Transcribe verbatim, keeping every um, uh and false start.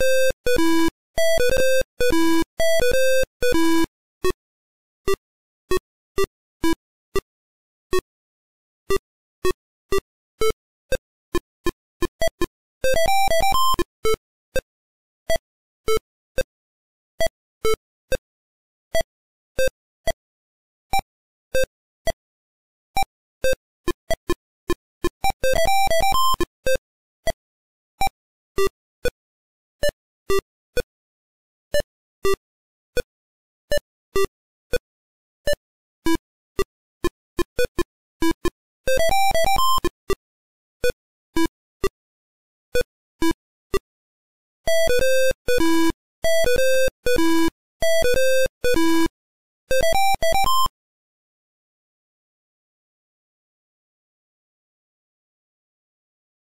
You